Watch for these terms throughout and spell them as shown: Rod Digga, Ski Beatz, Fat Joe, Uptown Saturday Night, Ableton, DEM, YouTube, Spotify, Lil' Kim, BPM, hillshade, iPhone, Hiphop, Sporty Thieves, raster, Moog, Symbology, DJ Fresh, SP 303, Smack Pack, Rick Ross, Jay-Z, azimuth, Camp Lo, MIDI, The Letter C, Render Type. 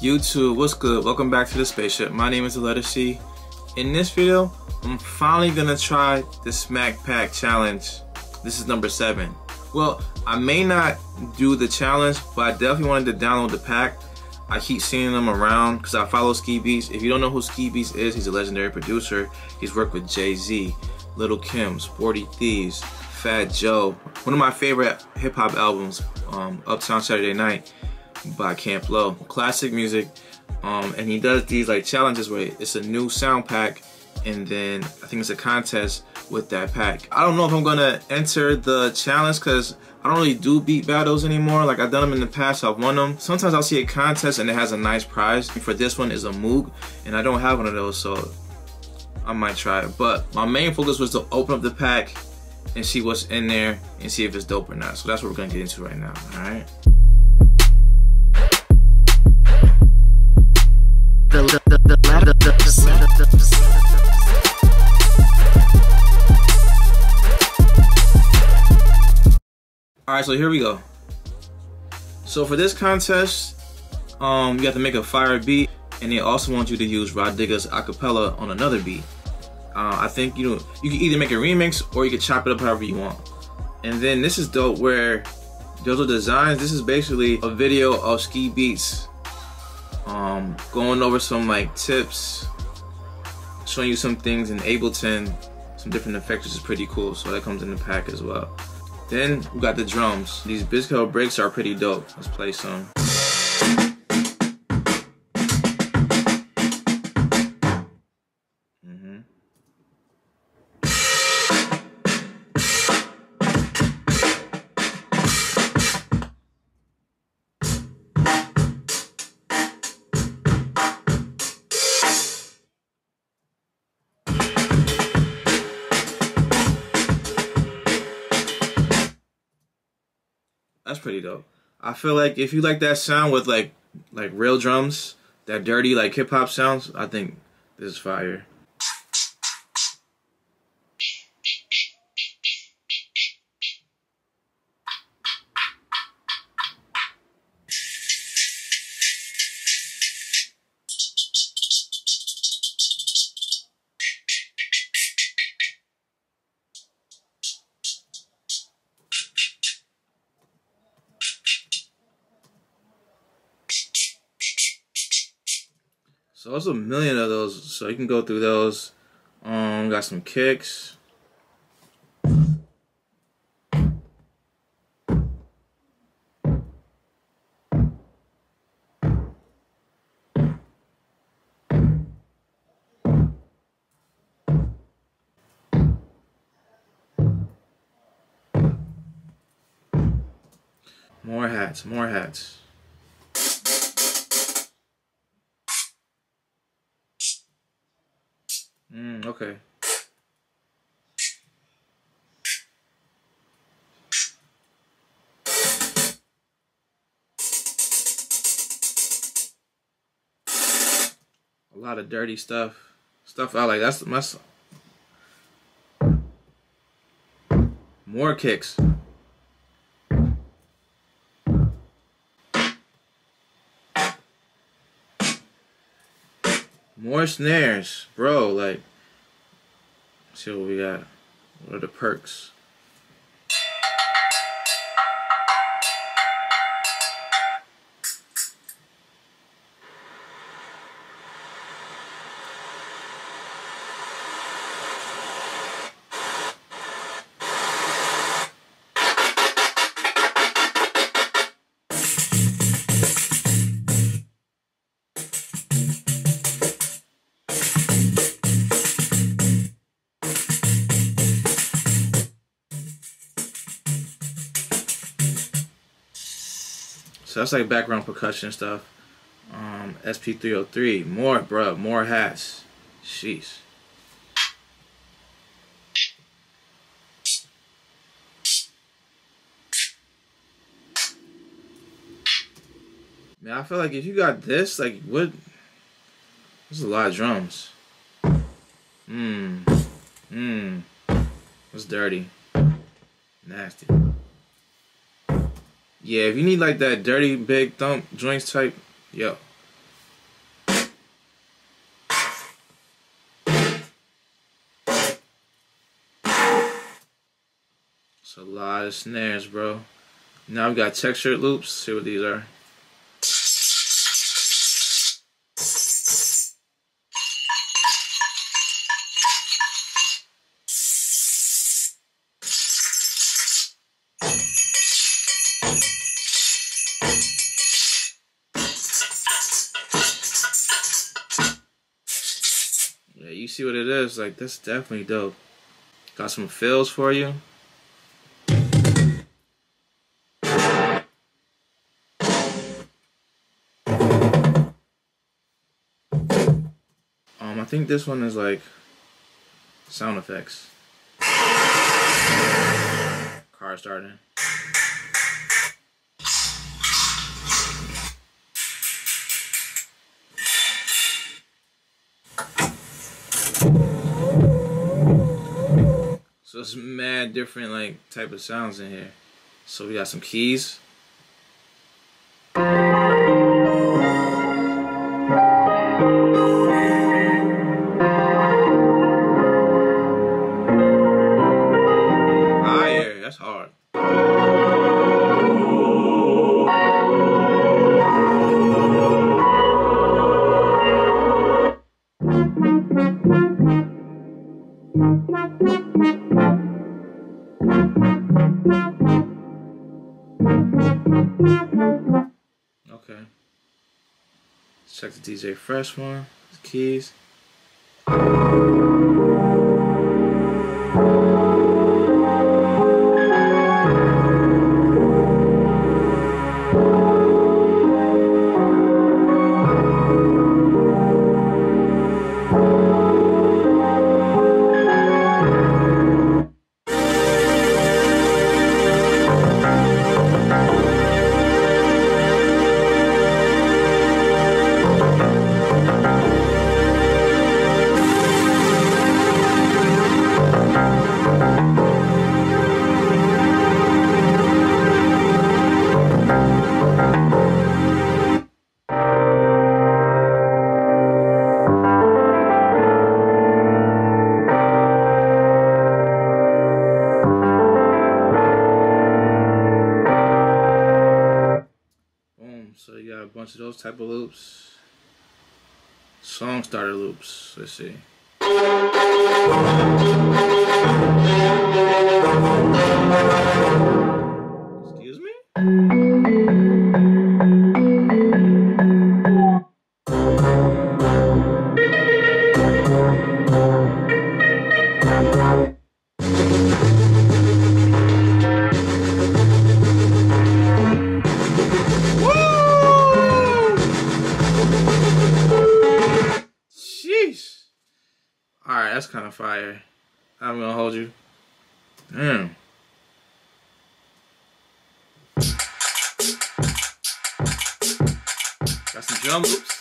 YouTube, what's good? Welcome back to the spaceship. My name is The Letter C. In this video, I'm finally gonna try the Smack Pack challenge. This is number 7. Well, I may not do the challenge, but I definitely wanted to download the pack. I keep seeing them around because I follow Ski Beatz. If you don't know who Ski Beatz is, he's a legendary producer. He's worked with Jay-Z, Lil' Kim, Sporty Thieves, Fat Joe. One of my favorite hip-hop albums, Uptown Saturday Night by Camp Lo. Classic music. And he does these like challenges where it's a new sound pack and then I think it's a contest with that pack. I don't know if I'm gonna enter the challenge because I don't really do beat battles anymore. Like, I've done them in the past, I've won them. Sometimes I'll see a contest and it has a nice prize. For this one is a Moog and I don't have one of those, so I might try it. But my main focus was to open up the pack and see what's in there and see if it's dope or not. So that's what we're gonna get into right now, all right? Alright, so here we go. So for this contest, you have to make a fire beat, and they also want you to use Rod Digga's acapella on another beat. I think you can either make a remix or you can chop it up however you want. And then this is dope where those are designs. This is basically a video of Ski Beatz going over some like tips, showing you some things in Ableton, some different effects, which is pretty cool. So that comes in the pack as well. Then we got the drums. These Biscuit breaks are pretty dope. Let's play some. That's pretty dope. I feel like if you like that sound with like real drums, that dirty like hip hop sounds, I think this is fire. So there's a million of those, so you can go through those. Got some kicks. More hats, more hats. Okay. A lot of dirty stuff. Stuff I like. That's my song. More kicks. More snares, bro. Like, let's see what we got. What are the perks? So that's like background percussion stuff. SP 303, more, bruh, more hats. Sheesh. Man, I feel like if you got this, like, what? There's a lot of drums. That's dirty. Nasty. Yeah, if you need like that dirty big thump joints type, yo, It's a lot of snares, bro. Now I've got textured loops. Let's see what these are. Yeah, you see what it is. Like, that's definitely dope. Got some fills for you. I think this one is like sound effects. Car starting. So it's mad different like type of sounds in here. So we got some keys. Check the DJ Fresh one, the keys. Bunch of those type of loops, song starter loops. Let's see. Excuse me. That's kind of fire. I'm gonna hold you. Damn. Got some drum loops.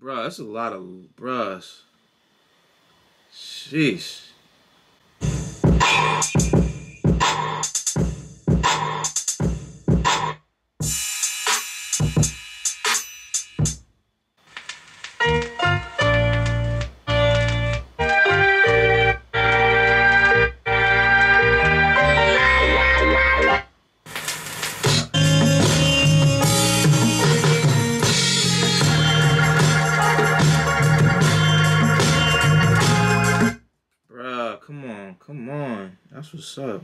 Bruh, that's a lot of bruhs. Sheesh. That's what's up.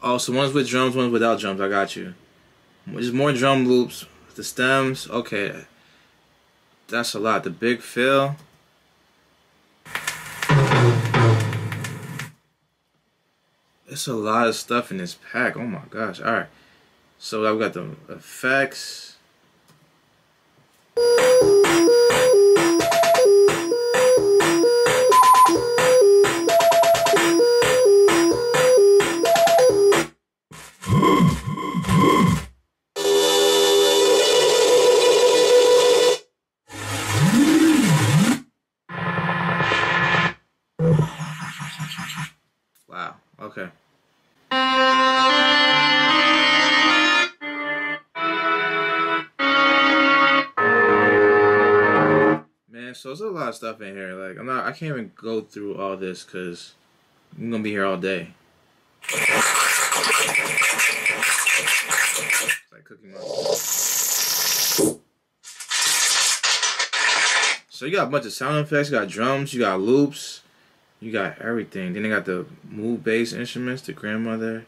Oh, so one's with drums, one's without drums. I got you. There's more drum loops. The stems. Okay. That's a lot. The big fill. It's a lot of stuff in this pack. Oh my gosh. Alright. So I've got the effects. Wow, okay. so there's a lot of stuff in here. Like, I can't even go through all this because I'm gonna be here all day. It's like Cookie Monster. So you got a bunch of sound effects, you got drums, you got loops, you got everything. Then they got the Moog bass instruments, the grandmother.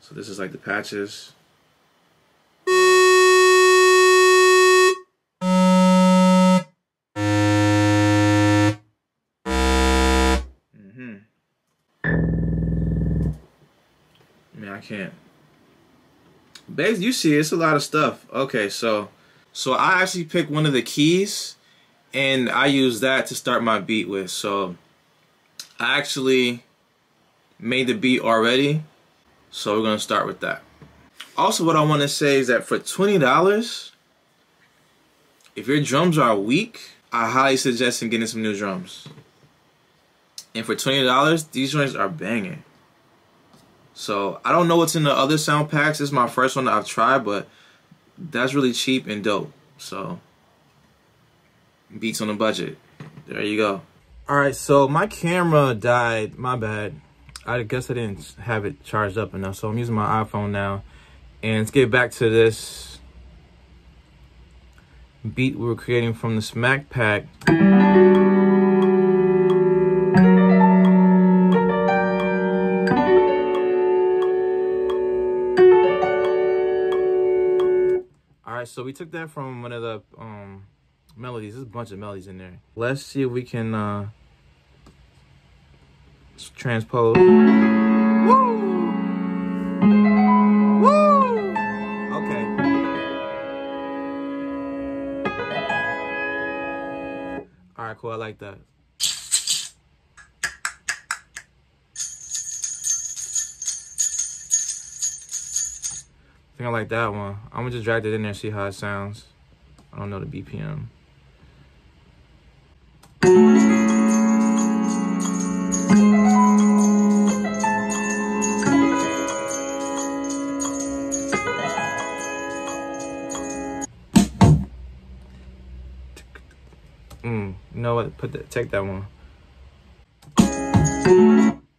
So this is like the patches. Man, I can't. Basically, you see, it's a lot of stuff. Okay, so I actually picked one of the keys. And I use that to start my beat with. So I actually made the beat already. So we're gonna start with that. Also, what I wanna say is that for $20, if your drums are weak, I highly suggest getting some new drums. And for $20, these joints are banging. So I don't know what's in the other sound packs. This is my first one that I've tried, but that's really cheap and dope. So Beats on a budget. There you go. All right, so my camera died. My bad. I guess I didn't have it charged up enough, so I'm using my iPhone now. And let's get back to this beat we were creating from the Smack Pack. All right, so we took that from one of the melodies. There's a bunch of melodies in there. Let's see if we can transpose. Woo! Woo! Okay. All right, cool. I like that. I think I like that one. I'm gonna just drag it in there and see how it sounds. I don't know the BPM. You know what? Take that one.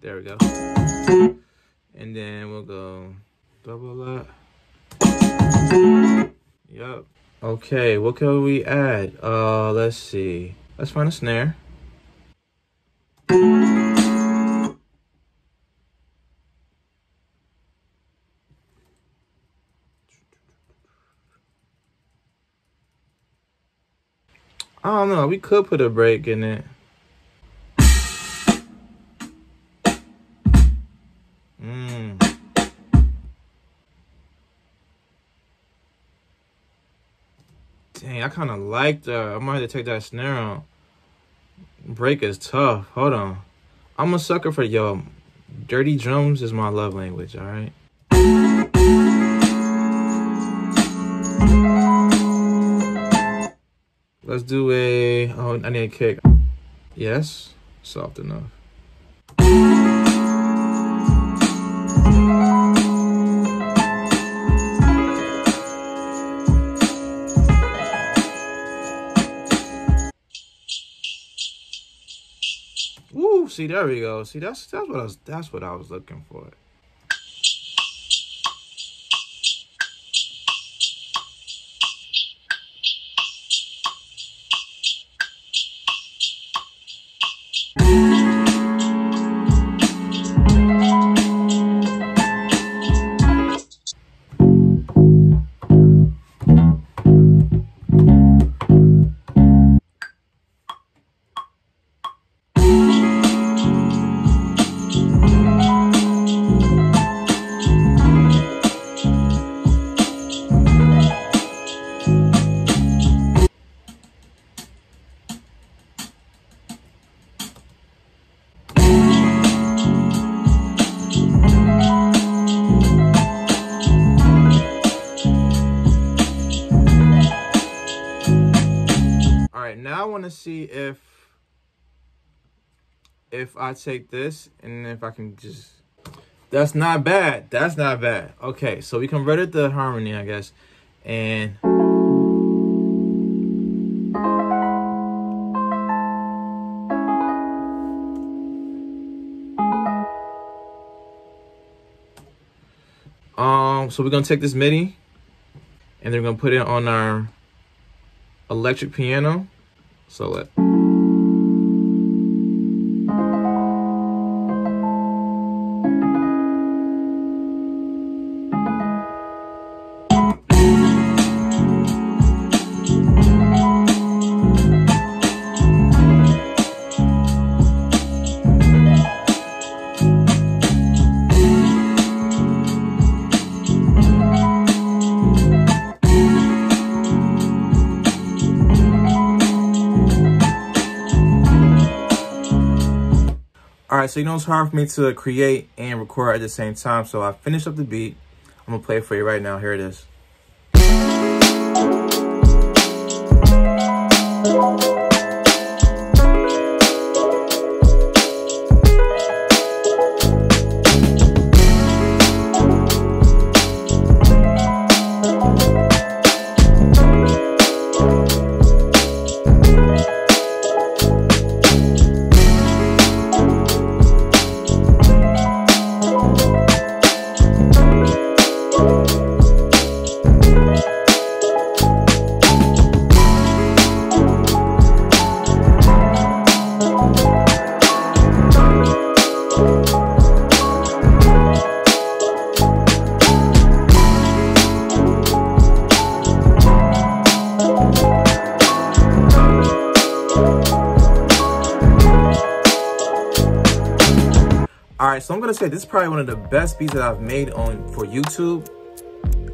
There we go. And then we'll go double that. Yup. Okay, what can we add? Let's see. Let's find a snare. I don't know, we could put a break in it. Dang, I kind of like that. I might have to take that snare out. Break is tough. Hold on. I'm a sucker for, yo, dirty drums is my love language, all right? Let's do a, oh, I need a kick. Yes, soft enough. See, there we go. See, that's what I was looking for. See if I take this and if I can just, that's not bad. That's not bad. Okay, so we converted the harmony, I guess, and So we're gonna take this MIDI and then we're gonna put it on our electric piano. So let. Alright, so you know it's hard for me to create and record at the same time, so I finished up the beat. I'm gonna play it for you right now. Here it is. Alright, so I'm gonna say this is probably one of the best beats that I've made for YouTube.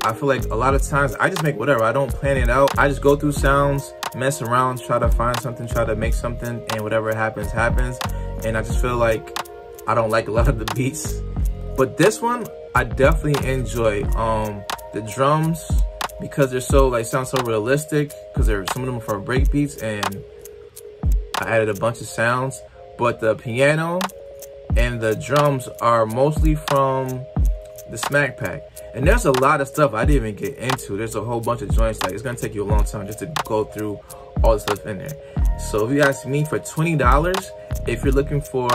I feel like a lot of times I just make whatever. I don't plan it out. I just go through sounds, mess around, try to find something, try to make something, and whatever happens, happens. And I just feel like I don't like a lot of the beats. But this one, I definitely enjoy. The drums, because they're so, like, sound so realistic, because some of them are for break beats, and I added a bunch of sounds. But the piano and the drums are mostly from the Smack Pack. And there's a lot of stuff I didn't even get into. There's a whole bunch of joints. Like, it's gonna take you a long time just to go through all the stuff in there. So if you ask me, for $20, if you're looking for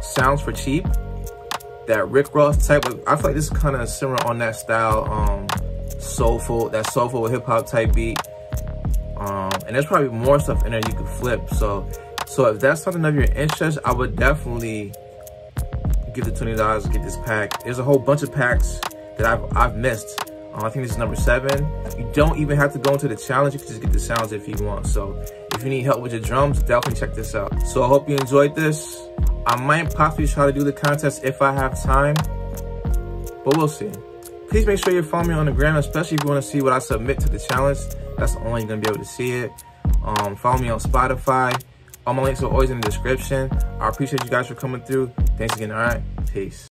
sounds for cheap, that Rick Ross type of, I feel like this is kind of similar on that style, soulful hip hop type beat. And there's probably more stuff in there you could flip. So if that's something of your interest, I would definitely give the $20 to get this pack. There's a whole bunch of packs that I've missed. I think this is number 7. You don't even have to go into the challenge. You can just get the sounds if you want. So if you need help with your drums, definitely check this out. So I hope you enjoyed this. I might possibly try to do the contest if I have time, but we'll see. Please make sure you follow me on the gram, especially if you want to see what I submit to the challenge. That's the only you're going to be able to see it. Follow me on Spotify. All my links are always in the description. I appreciate you guys for coming through. Thanks again. All right. Peace.